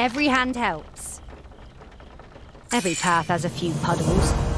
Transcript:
Every hand helps. Every path has a few puddles.